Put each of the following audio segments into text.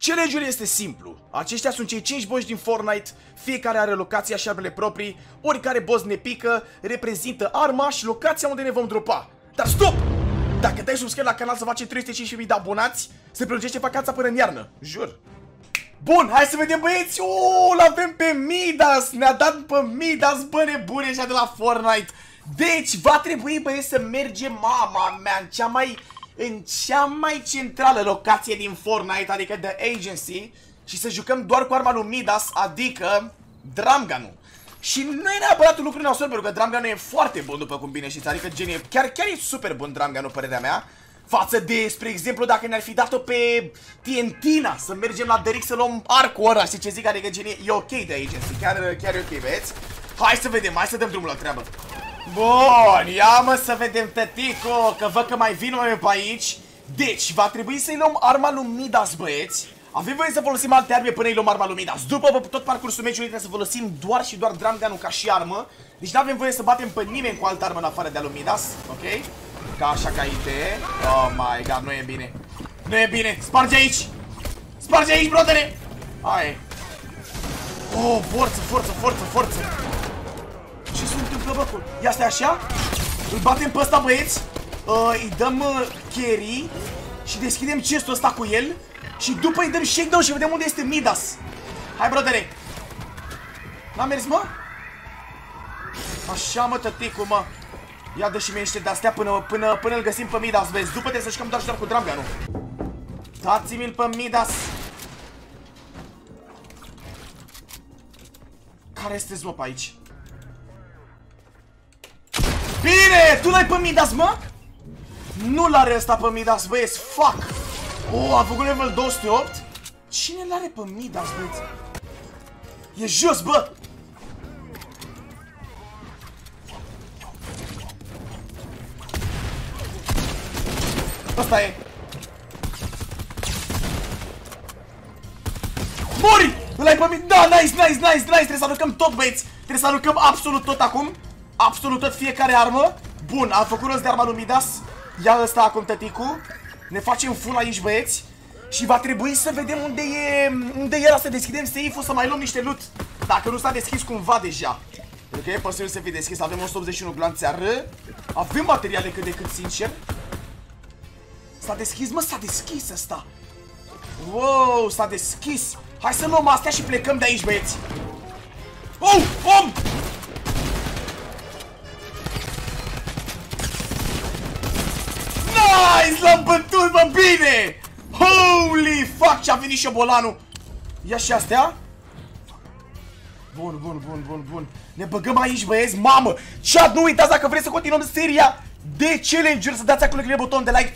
Challenge-ul este simplu. Aceștia sunt cei 5 boss din Fortnite, fiecare are locația și armele proprii, oricare boss ne pică, reprezintă arma și locația unde ne vom dropa. Dar stop! Dacă dai subscribe la canal să facem 350.000 de abonați, se prelungește vacanța până în iarnă, jur. Bun, hai să vedem, băieți! L-avem pe Midas! Ne-a dat pe Midas, bă, nebune, așa de la Fortnite. Deci, va trebui, băieți, să mergem, mama mea, în cea mai centrală locație din Fortnite, adică The Agency, și să jucăm doar cu arma lui Midas, adică Dramganul. Și nu e neapărat un lucru nașor, pentru că Dramganul e foarte bun, după cum bine știți, adică genie, chiar e super bun Dramganul, părerea mea. Față de, spre exemplu, dacă ne-ar fi dat-o pe Tientina, să mergem la Derrick să luăm arcul ăla, știi ce zic? Adică genie, e ok de Agency, chiar e ok, băieți. Hai să vedem, hai să dăm drumul la treabă. Bun, ia mă să vedem, tătico, că văd că mai vin oameni pe aici. Deci, va trebui să-i luăm arma lui Midas, băieți. Avem voie să folosim alte arme până îi luăm arma lui Midas. După tot parcursul meciului trebuie să folosim doar și doar Drum Gun-ul ca și armă. Deci nu avem voie să batem pe nimeni cu altă armă în afară de a lui Midas, ok? Ca așa, ca idee. Oh my god, nu e bine. Nu e bine, sparge aici. Sparge aici, brodere. Hai. Oh, forță, forță, forță, forță. Ce se întâmplă, bă? Ia stai așa. Îl batem pe ăsta, băieți. Îi dăm carry și deschidem chestul ăsta cu el. Și după îi dăm shakedown și vedem unde este Midas. Hai, brodere. N-a mers, mă? Așa, mă, tăticu, mă. Ia dă și mie niște de-astea până îl găsim pe Midas, vezi. După trebuie să jucăm doar și doar cu Drum Gun-ul. Dați-mi-l pe Midas. Care este, mă, pe aici? Bine! Tu l-ai pe Midas, mă? Nu l-are ăsta pe Midas, băieți, fuck! Oh, a făcut level 208? Cine l-are pe Midas, băieți? E jos, bă! Asta e. Mori! Îl ai pe mine. Da, nice. Trebuie să aruncăm tot, băieți. Trebuie să aruncăm absolut tot acum. Absolut tot, fiecare armă. Bun, am făcut rost de arma lui Midas. Ia ăsta acum, tăticu. Ne facem full aici, băieți. Și va trebui să vedem unde e ăla, să deschidem safe-ul, să mai luăm niște loot. Dacă nu s-a deschis cumva deja. Pentru că e posibil să fie deschis. Avem 181 glanțe AR. Avem materiale cât de cât, sincer. S-a deschis, mă, s-a deschis ăsta. Wow, s-a deschis. Hai să luăm astea și plecăm de aici, băieți. Oh, om! Nice, l-am bătut, mă, bine! Holy fuck, ce-a venit șobolanul. Ia și astea. Bun. Ne băgăm aici, băieți, mamă. Chat, nu uitați, dacă vreți să continuăm seria de challenge-uri, să dați acolo buton de like.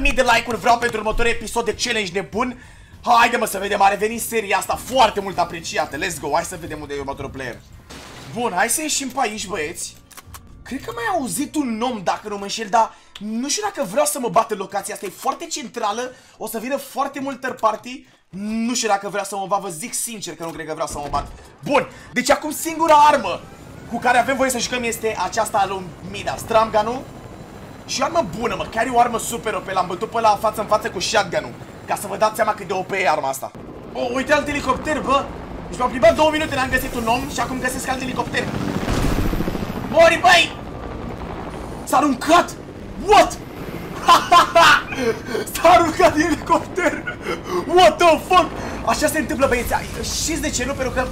15.000 de like-uri vreau pentru următorul episod de challenge nebun. Haide, mă, să vedem, a revenit seria asta foarte mult apreciată. Let's go, hai să vedem unde e următorul player. Bun, hai să ieșim pe aici, băieți. Cred că mai auzit un om, dacă nu mă înșel, dar nu știu dacă vreau să mă bat în locația asta. E foarte centrală, o să vină foarte mult third party. Nu știu dacă vreau să mă bat, vă zic sincer că nu cred că vreau să mă bat. Bun, deci acum singura armă cu care avem voie să jucăm este aceasta a lui Midas, Drum Gun-ul. Și o armă bună, mă, chiar e o armă super OP, l-am bătut pe la față în față cu Shadganu, ca să vă dați seama cât de OP e arma asta. Oh, uite alt elicopter, bă! Deci m-am plimbat 2 minute, n-am găsit un om și acum găsesc alt elicopter. Mori, băi! S-a aruncat! What? S-a aruncat din elicopter! What the fuck? Așa se întâmplă, băieți, știți de ce nu? Pentru că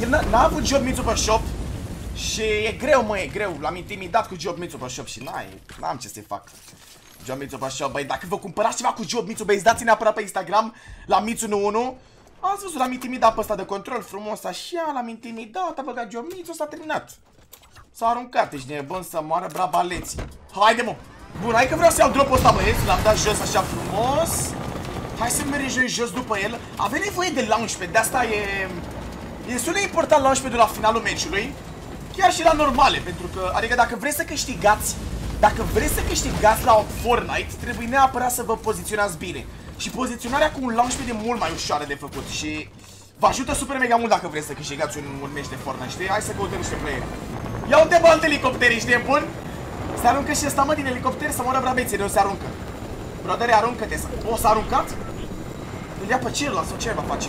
el n-a avut Jo Mitzuu pe shop. Și e greu, mă, e greu. L-am intimidat cu G8 mitzuu pe shop și n-am ce să-i fac. G8 mitzuu pe shop, băi, dacă vă cumpărați ceva cu G8 mitzuu, băi, dați-ne apărat pe Instagram la mitzuun1. Ați văzut, l-am intimidat pe ăsta de control, frumos așa, l-am intimidat, a băgat Jo Mitzuu, s-a terminat. S-a aruncat, ești nebun să moară, brabaleții. Haide, mă! Bun, hai că vreau să iau dropul ăsta, băieți, l-am dat jos așa frumos. Hai să mergem jos după el. Avem nevoie de launchpad, de asta e destul de important launchpad-ul la finalul meciului. Chiar și la normale, pentru că, adică dacă vreți să câștigați, la Fortnite, trebuie neapărat să vă poziționați bine. Și poziționarea cu un launchpad e mult mai ușoară de făcut și vă ajută super mega mult dacă vreți să câștigați un meci de Fortnite, știi? Hai să căutăm niște player. Ia unde bă alt elicopter, ești nebun? Se aruncă și ăsta, mă, din elicopter, să moară brabeții, nu se aruncă. Brodere, aruncă-te, o, s-a aruncat? ia pe celălalt sau ce ai va face?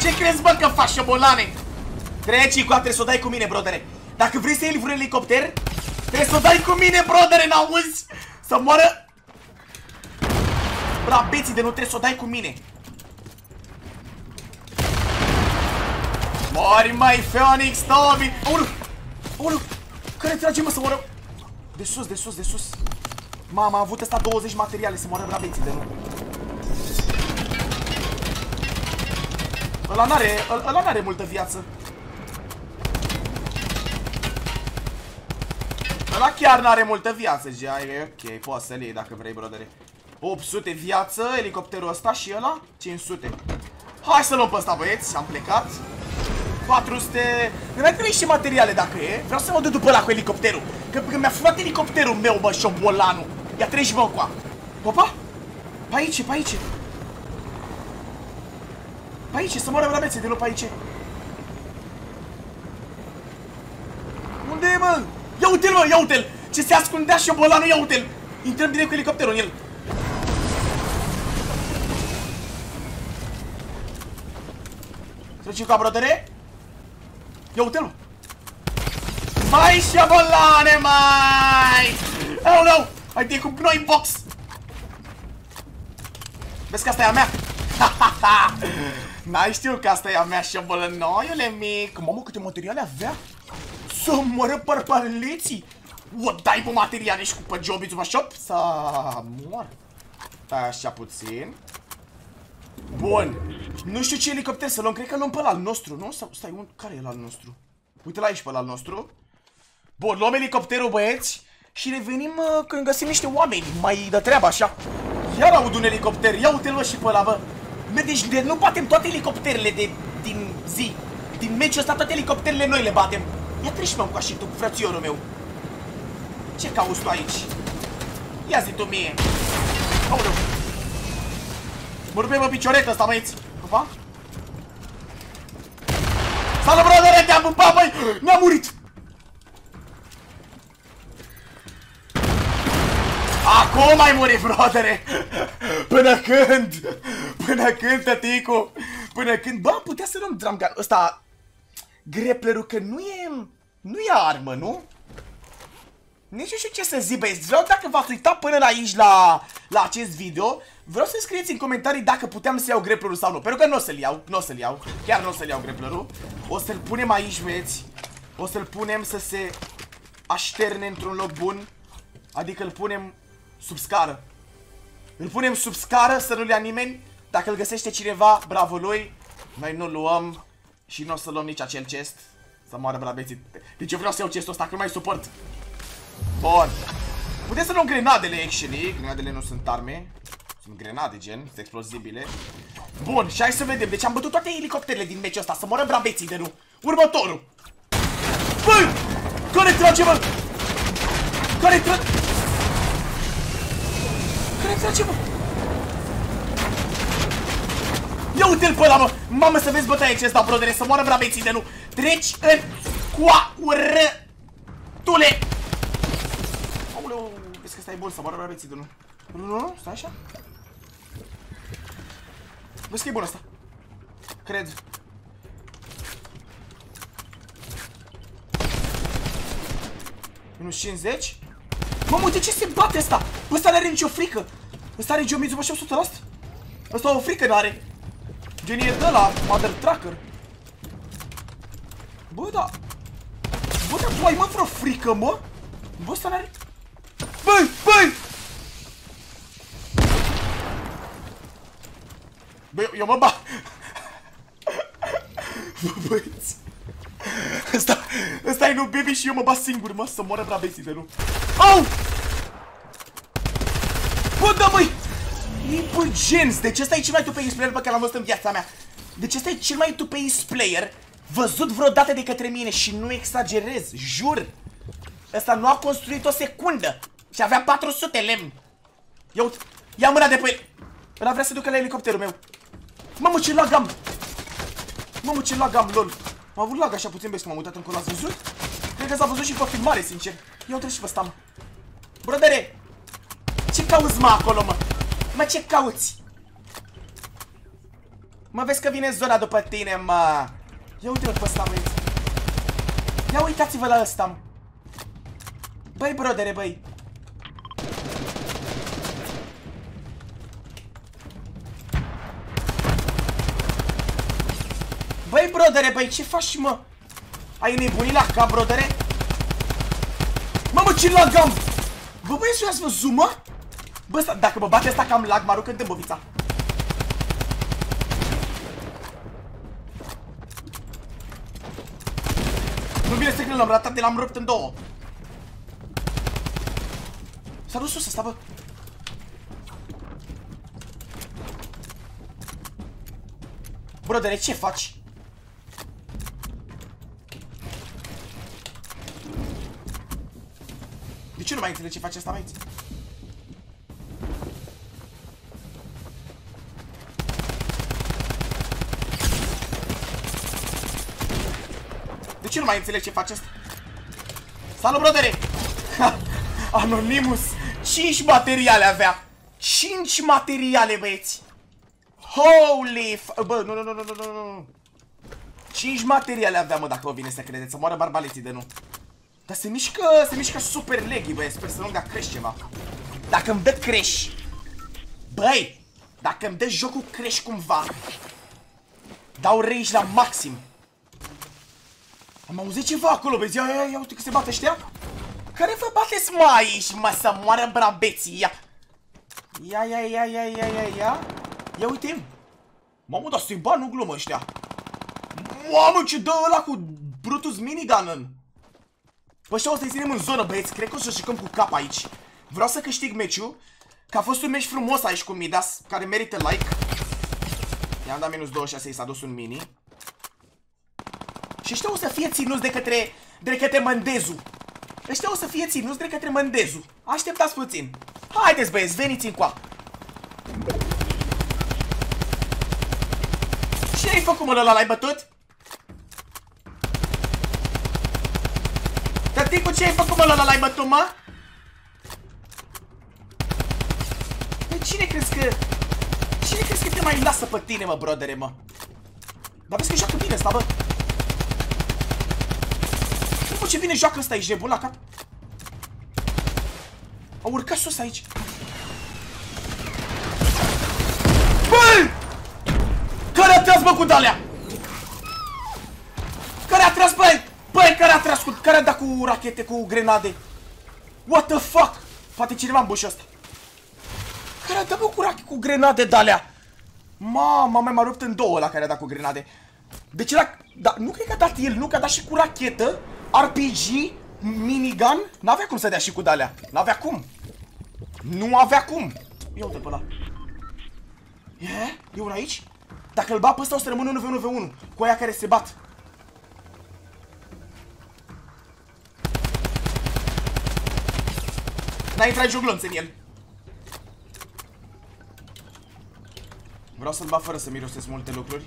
Ce crezi, bă, că faci, șobolane? Treci, coa, trebuie să o dai cu mine, brodere. Dacă vrei să iei vreun elicopter, trebuie să o dai cu mine, brodere, n-auzi? Să moară rabeții de nu, trebuie să o dai cu mine. Mori, mai Phoenix, Tobi! Aoleu! Aoleu! Care trage, mă, să moară? De sus, de sus, de sus. Mama, a avut ăsta 20 materiale, să moară rabeții de nu. Ăla n-are multă viață. Ăla chiar n-are multă viață, Jai. Ok, poți să-l iei dacă vrei, brodere. 800 viață, elicopterul ăsta și ăla 500. Hai să luăm pe ăsta, băieți, am plecat. 400... Îmi mai trebuie și materiale dacă e. Vreau să mă duc după ăla cu elicopterul. Că mi-a furat elicopterul meu, bă, șobolanul. Ia treci și mă cu apă. Opa! Pe aici, pe aici. Pe aici, să moară rabețe de loc pe aici. Unde e, mă? Ia uite-l, mă, ia uite-l! Ce se ascundea șobolanul, ia uite-l! Intrăm direct cu elicopterul în el. Trecem cu abrodere. Ia uite-l, mă! Mai șobolane, mai! Aoleu! Hai de cu noi în box! Vezi că asta e a mea? Ha! N-ai știu că asta e a mea, șobolănoiule mic! Mamă, câte materiale avea! Să moară parparleții! O dai pe materiale și cu pe Jo Mitzuu Shop? Să moară! Așa puțin... Bun! Nu știu ce elicopter să luăm, cred că luăm pe ăla al nostru, nu? Sau, stai, care e ăla al nostru? Uite-l aici pe ăla al nostru. Bun, luăm elicopterul, băieți, și revenim când găsim niște oameni mai de treabă, așa. Iar aud un elicopter, ia uite-l, bă, și pe ăla, bă. Deci nu batem toate elicopterele din zi. Din meciul ăsta toate elicopterele noi le batem. Ia treci, mă, cu așa tu, frățiorul meu. Ce cauți tu aici? Ia zi tu mie. Aoleu. Mă rupe, bă, picioretă ăsta, băieți. Opa. Salut, brodere, te-am pupat, băi! N-am murit! Acum ai murit, brodere! Până când? Până când, tăticu? Până când? Bă, putea să luăm drum gun. Ăsta... Grapplerul, că nu e armă, nu? Nici nu știu ce să zic, băieți. Vreau, dacă v-ați uitat până la aici la acest video, vreau să scrieți în comentarii dacă puteam să iau grapplerul sau nu. Pentru că nu o să-l iau, nu o să-l iau. Chiar nu o să-l iau grapplerul. O să-l punem aici, băieți. O să-l punem să se așterne într-un loc bun. Adică îl punem sub scară. Îl punem sub scară să nu-l ia nimeni. Dacă îl găsește cineva, bravo lui. Noi nu-l luăm și nu o să luăm nici acel chest. Să moară brabeții. Deci eu vreau să iau chestul ăsta, că nu mai suport. Bun. Putem să luăm grenadele, actually. Grenadele nu sunt arme. Sunt grenade, gen, sunt explozibile. Bun, și hai să vedem. Deci am bătut toate elicopterele din meciul ăsta. Să morăm brabeții de nu. Următorul. Băi! Care trage, mă? Care trage, mă? Ia uite-l pe ăla, mă! Mamă, să vezi bătaia ce-ți dau, brodere. Să morăm brabeții de nu. Treci în coaură. Tule! Aoleu, vezi că ăsta e bun, să morăm brabeții de nu. Nu, stai așa. Vezi că e bun ăsta. Cred. Minus 50. Mamă, de ce se bate ăsta? Ăsta n-are nicio frică. Ăsta are Jo Mitzuu Show 100%. Ăsta o frică n-are. Genie de la Mother Trucker. Bă, da. Bă, da, tu ai, mă, vreo frică, mă? Bă, ăsta n-are... Băi! Bă, eu mă bat! Bă, băieți! Ăsta e nu baby și eu mă bat singur, mă, să moară brabeții de nu! Au! Bă, da, măi! Impurgenți! Deci ăsta e cel mai tupei player pe care l-am văzut în viața mea! Deci ăsta e cel mai tupei player văzut vreodată de către mine și nu exagerez, jur! Ăsta nu a construit o secundă și avea 400 lemn! Ia mâna de pe el! Ăla vrea să ducă la elicopterul meu! Mamă, ce lag am! Mamă, ce lag am, lol! M-am avut lag așa puțin, vezi că m-am uitat încolo, ați văzut? Cred că s-a văzut și pe filmare, sincer! Ia uite și pe ăsta, mă! Brodere! Ce cauți, mă, acolo, mă? Mă, ce cauți? Mă, vezi că vine zona după tine, mă. Ia uite-l pe ăsta, băieți. Ia uitați-vă la ăsta. Băi, brodere, băi. Băi, brodere, băi, ce faci, mă? Ai nebunit la cap, brodere? Mamă, ce lagam! Bă, băieți, ați văzut, mă? Bă, dacă mă bate asta cam lag, mă arunc în Dâmbovița. Nu vine să cred, l-am ratat, l-am rupt în două. S-a dus sus asta, bă. Brodere, ce faci? De ce nu mai înțeleg ce face asta, băieți? De ce nu mai înțeleg ce face asta? Salut, brodere! Anonymous! 5 materiale avea! 5 materiale, băieți! Holy f... Bă, nu, nu, nu, nu, nu, nu! 5 materiale avea, mă, dacă o vine să credeți, să moară barbaleții de nu. Dar se mișcă, se mișcă super leggy, băi, sper să nu-mi dea crash ceva. Dacă îmi dă crash, băi, dacă îmi dă jocul crash cumva, dau rage la maxim. Am auzit ceva acolo, băi, ia, ia, ia, uite că se bate ăștia. Care vă bateți, mă, aici, mă, să moară brabeții, ia. Ia, ia, ia, ia, ia, ia, ia. Ia uite-mi. Mamă, dar să-i bani, nu glumă ăștia. Mamă, ce dă ăla cu Brutus Mini Gun în... Bă, ăștia o să-i ținem în zonă, băieți, cred că o să jucăm cu cap aici. Vreau să câștig meciul, că a fost un meci frumos aici cu Midas, care merită like. I-am dat minus 26, i s-a dus un mini. Și ăștia o să fie ținuți de către, Mândezu. Ăștia o să fie ținuți de către Mândezu. Așteptați puțin. Haideți, băieți, veniți încoa. Ce ai făcut, mă, ăla, l-ai bătut? Cu ce ai făcut, mă, ăla, l-ai bătut, mă? Păi cine crezi că... Cine crezi că te mai lasă pe tine, mă, brodere, mă? Dar vezi că joacă bine ăsta, bă. După ce vine joacă ăsta, ești nebun la cap? Au urcat sus aici. Băi! Care a tras, mă, cu d-alea? Care a tras, băi? Băi, care a tras cu... Care a dat cu rachete, cu grenade? What the fuck? Poate cineva îmbușe asta. Care a dat, bă, cu rachete, cu grenade de-alea? Mama, m-a rupt în două la care a dat cu grenade. Deci era... Da, nu cred că a dat el, nu, că a dat și cu rachetă, RPG, minigun. N-avea cum să dea și cu de-alea. N-avea cum. Nu avea cum. Ia uite pe ăla. E unul aici? Dacă îl bat pe ăsta o să rămână 1v1v1 cu aia care se bat. N-a intrat juglonț în el. Vreau să-l bat fără să mirosesc multe lucruri.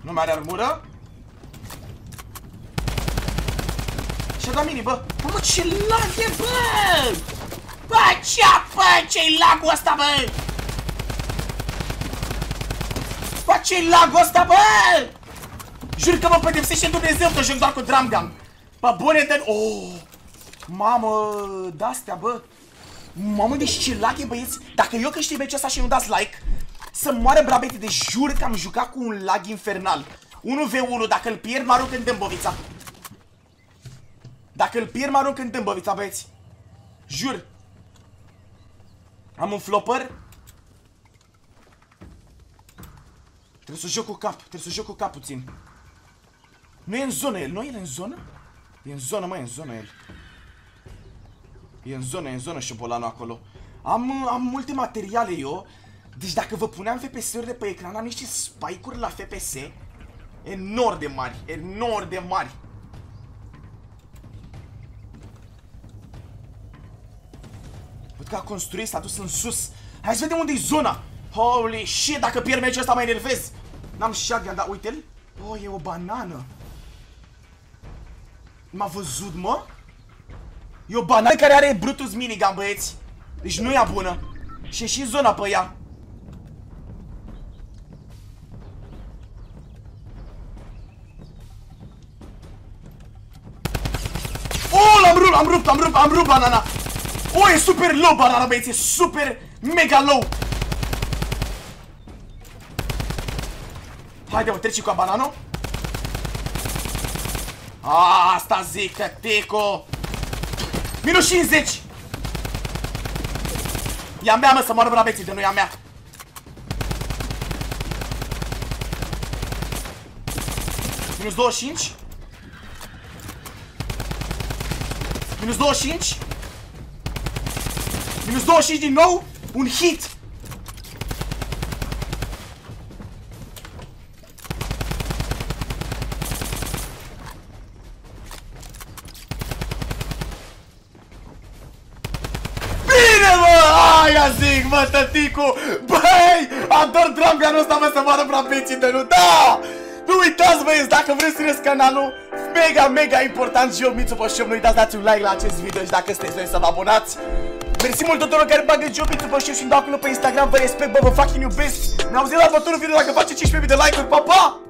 Nu mai are armură. Și-a dat mini, bă. Bă, ce lag e, bă! Bă, ce-i lagul ăsta, bă! Bă, ce-i lagul ăsta, bă! Jur că mă pedepsește Dumnezeu că joc doar cu Drum Gun. Bă, bune de... Oh! Mamă, de-astea, bă. Mamă, deci ce lag e, băieți. Dacă eu câștig meciul ăsta și nu dați like, să moară brabete, de jur că am jucat cu un lag infernal. 1v1, dacă îl pierd, mă arunc în Dâmbovița. Dacă îl pierd, mă arunc în Dâmbovița, băieți. Jur. Am un flopper. Trebuie să joc cu cap, trebuie să joc cu cap puțin. Nu e în zonă el, nu e în zonă? E în zonă, mă, e în zonă el. E în zonă șobolanul acolo. Am multe materiale eu. Deci dacă vă puneam FPS-urile pe ecran, am niște spike-uri la FPS enorm de mari, enorm de mari. Văd că a construit, s-a dus în sus. Hai să vedem unde e zona. Holy shit, dacă pierd meciul ăsta mă enervez. N-am shotgun, dar uite-l. O, e o banană. M-a văzut, mă? E o banană care are Brutus Mini Gun, băieți. Deci nu e bună. Și e și zona pe ea. Oh, am rupt banana. Oh, e super low banana, băieți, e super mega low. Haide, mă, treci cu bananul. Asta zic, tătico. Minus 50. Ia mea, mă, să moară brabeții, de nu ia mea. Minus 25. Minus 25. Minus 25 din nou. Un hit. Zic, mă, tăticu, băi, ador Drum Gun-ul ăsta, mă, să moară brabeții de nu, da! Nu uitați, băieți, dacă vreți să urmăriți canalul, mega, mega important, Jo Mitzuu Show, nu uitați, dați un like la acest video și dacă sunteți noi să vă abonați. Mersi mult tuturor care bagă Jo Mitzuu Show și-mi dau acolo pe Instagram, vă respect, bă, vă fucking iubesc. Ne auzim la următorul video dacă face 15.000 de like-uri, pa, pa!